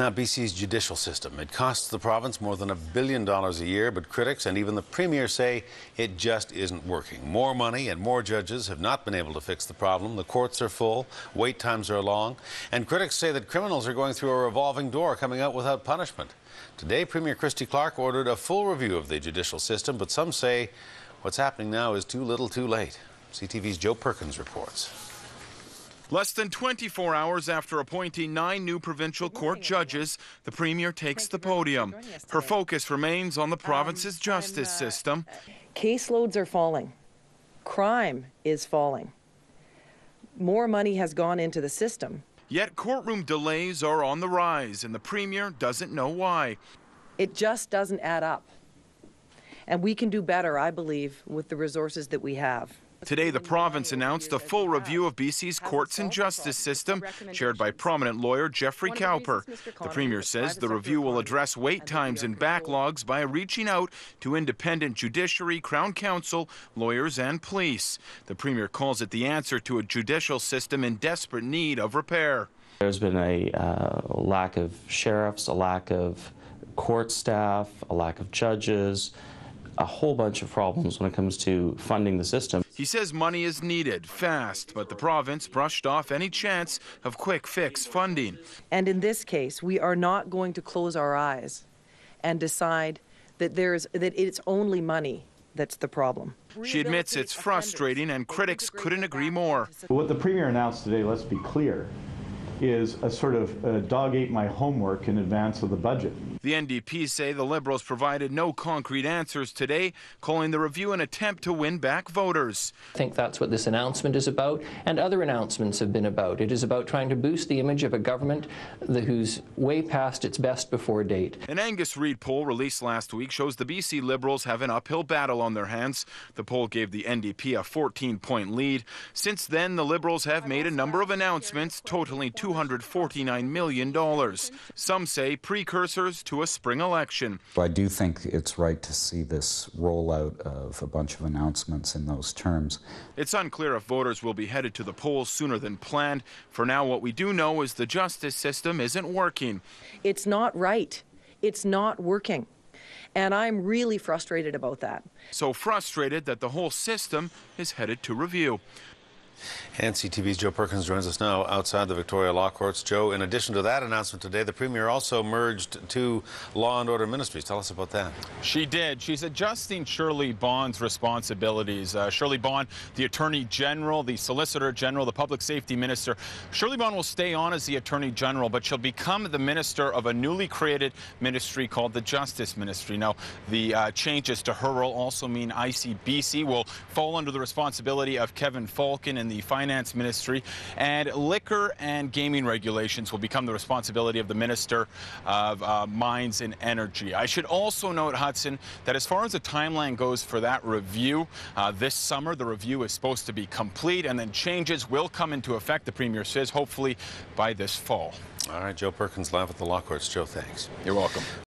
Now, BC's judicial system. It costs the province more than $1 billion a year, but critics and even the Premier say it just isn't working. More money and more judges have not been able to fix the problem. The courts are full, wait times are long, and critics say that criminals are going through a revolving door, coming out without punishment. Today, Premier Christy Clark ordered a full review of the judicial system, but some say what's happening now is too little too late. CTV's Joe Perkins reports. Less than 24 hours after appointing 9 new provincial court judges, the Premier takes the podium. Her focus remains on the province's justice system. Caseloads are falling. Crime is falling. More money has gone into the system. Yet courtroom delays are on the rise, and the Premier doesn't know why. It just doesn't add up. And we can do better, I believe, with the resources that we have. Today, the province announced a full review of BC's courts and justice system, chaired by prominent lawyer Jeffrey Cowper. The Premier says the review will address wait times and backlogs by reaching out to independent judiciary, Crown Council, lawyers and police. The Premier calls it the answer to a judicial system in desperate need of repair. There's been a lack of sheriffs, a lack of court staff, a lack of judges, a whole bunch of problems when it comes to funding the system. He says money is needed fast, but the province brushed off any chance of quick fix funding. And in this case, we are not going to close our eyes and decide that it's only money that's the problem. She admits it's frustrating, and critics couldn't agree more. What the Premier announced today, let's be clear, is a sort of dog ate my homework in advance of the budget. The NDP say the Liberals provided no concrete answers today, calling the review an attempt to win back voters. I think that's what this announcement is about, and other announcements have been about. It is about trying to boost the image of a government who's way past its best before date. An Angus Reid poll released last week shows the BC Liberals have an uphill battle on their hands. The poll gave the NDP a 14-point lead. Since then, the Liberals have made a number of announcements totaling $249 million. Some say precursors to a spring election. I do think it's right to see this rollout of a bunch of announcements in those terms. It's unclear if voters will be headed to the polls sooner than planned. For now, what we do know is the justice system isn't working. It's not right. It's not working. And I'm really frustrated about that. So frustrated that the whole system is headed to review. And CTV's Joe Perkins joins us now outside the Victoria Law Courts. Joe, in addition to that announcement today, the Premier also merged 2 law and order ministries. Tell us about that. She did. She's adjusting Shirley Bond's responsibilities. Shirley Bond, the Attorney General, the Solicitor General, the Public Safety Minister. Shirley Bond will stay on as the Attorney General, but she'll become the Minister of a newly created ministry called the Justice Ministry. Now, the changes to her role also mean ICBC will fall under the responsibility of Kevin Falcon and the Finance Ministry, and liquor and gaming regulations will become the responsibility of the Minister of Mines and Energy. I should also note, Hudson, that as far as the timeline goes for that review, this summer the review is supposed to be complete, and then changes will come into effect, the Premier says, hopefully by this fall. All right, Joe Perkins live at the Law Courts. Joe, thanks. You're welcome.